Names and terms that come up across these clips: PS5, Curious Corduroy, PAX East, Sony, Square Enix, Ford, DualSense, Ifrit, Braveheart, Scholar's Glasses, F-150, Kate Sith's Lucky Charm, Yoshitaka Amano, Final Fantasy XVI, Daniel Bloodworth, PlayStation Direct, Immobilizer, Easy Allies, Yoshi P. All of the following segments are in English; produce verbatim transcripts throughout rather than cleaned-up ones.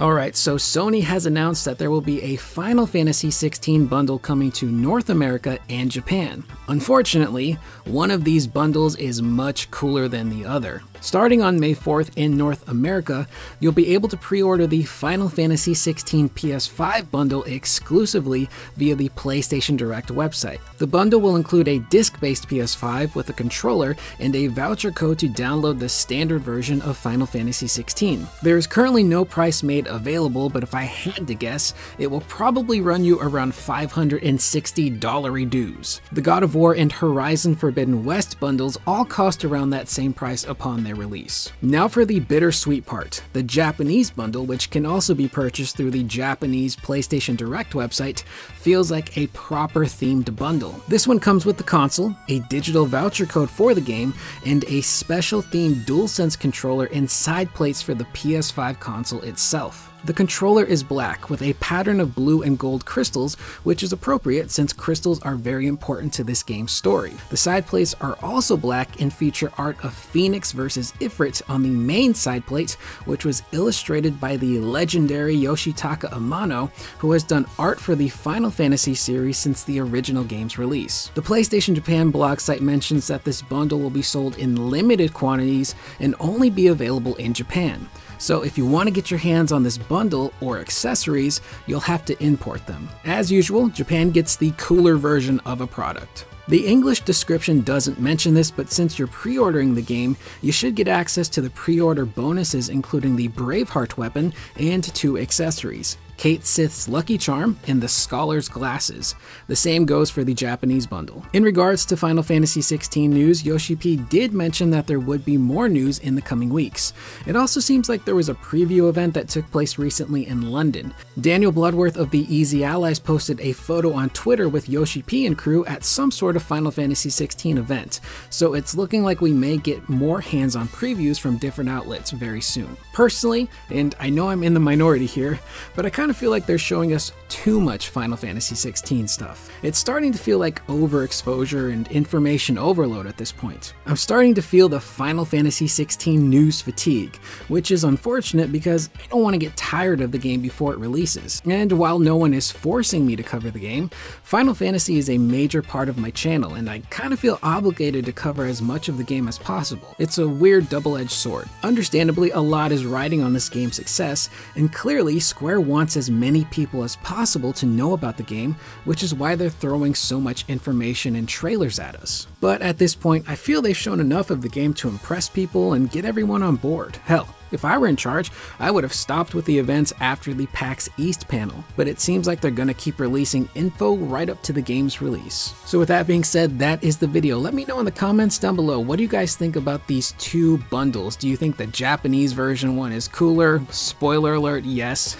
Alright, so Sony has announced that there will be a Final Fantasy sixteen bundle coming to North America and Japan. Unfortunately, one of these bundles is much cooler than the other. Starting on May fourth in North America, you'll be able to pre-order the Final Fantasy sixteen P S five bundle exclusively via the PlayStation Direct website. The bundle will include a disc-based P S five with a controller and a voucher code to download the standard version of Final Fantasy sixteen. There is currently no price made available, but if I had to guess, it will probably run you around five hundred sixty dollars dues. The God of War and Horizon Forbidden West bundles all cost around that same price upon their release. Now for the bittersweet part, the Japanese bundle, which can also be purchased through the Japanese PlayStation Direct website, feels like a proper themed bundle. This one comes with the console, a digital voucher code for the game, and a special themed DualSense controller and side plates for the P S five console itself. The controller is black with a pattern of blue and gold crystals, which is appropriate since crystals are very important to this game's story. The side plates are also black and feature art of Phoenix versus Ifrit on the main side plate, which was illustrated by the legendary Yoshitaka Amano, who has done art for the Final Fantasy series since the original game's release. The PlayStation Japan blog site mentions that this bundle will be sold in limited quantities and only be available in Japan. So if you want to get your hands on this bundle or accessories, you'll have to import them. As usual, Japan gets the cooler version of a product. The English description doesn't mention this, but since you're pre-ordering the game, you should get access to the pre-order bonuses including the Braveheart weapon and two accessories, Kate Sith's Lucky Charm and the Scholar's Glasses. The same goes for the Japanese bundle. In regards to Final Fantasy sixteen news, Yoshi P did mention that there would be more news in the coming weeks. It also seems like there was a preview event that took place recently in London. Daniel Bloodworth of the Easy Allies posted a photo on Twitter with Yoshi P and crew at some sort of Final Fantasy sixteen event, so it's looking like we may get more hands-on previews from different outlets very soon. Personally, and I know I'm in the minority here, but I kind I kind of feel like they're showing us too much Final Fantasy sixteen stuff. It's starting to feel like overexposure and information overload at this point. I'm starting to feel the Final Fantasy sixteen news fatigue, which is unfortunate because I don't want to get tired of the game before it releases. And while no one is forcing me to cover the game, Final Fantasy is a major part of my channel, and I kind of feel obligated to cover as much of the game as possible. It's a weird double-edged sword. Understandably, a lot is riding on this game's success, and clearly Square wants as many people as possible to know about the game, which is why they're throwing so much information and trailers at us. But at this point, I feel they've shown enough of the game to impress people and get everyone on board. Hell, if I were in charge, I would have stopped with the events after the PAX East panel, but it seems like they're gonna keep releasing info right up to the game's release. So with that being said, that is the video. Let me know in the comments down below, what do you guys think about these two bundles? Do you think the Japanese version one is cooler? Spoiler alert, yes.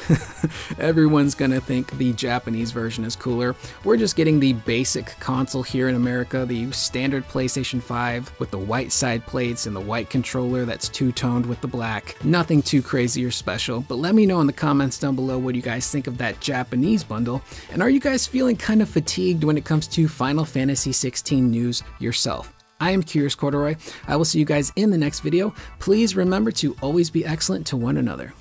Everyone's gonna think the Japanese version is cooler. We're just getting the basic console here in America, the standard PlayStation five with the white side plates and the white controller that's two-toned with the black. Nothing too crazy or special, but let me know in the comments down below what you guys think of that Japanese bundle, and are you guys feeling kind of fatigued when it comes to Final Fantasy sixteen news yourself? I am Curious Corduroy. I will see you guys in the next video. Please remember to always be excellent to one another.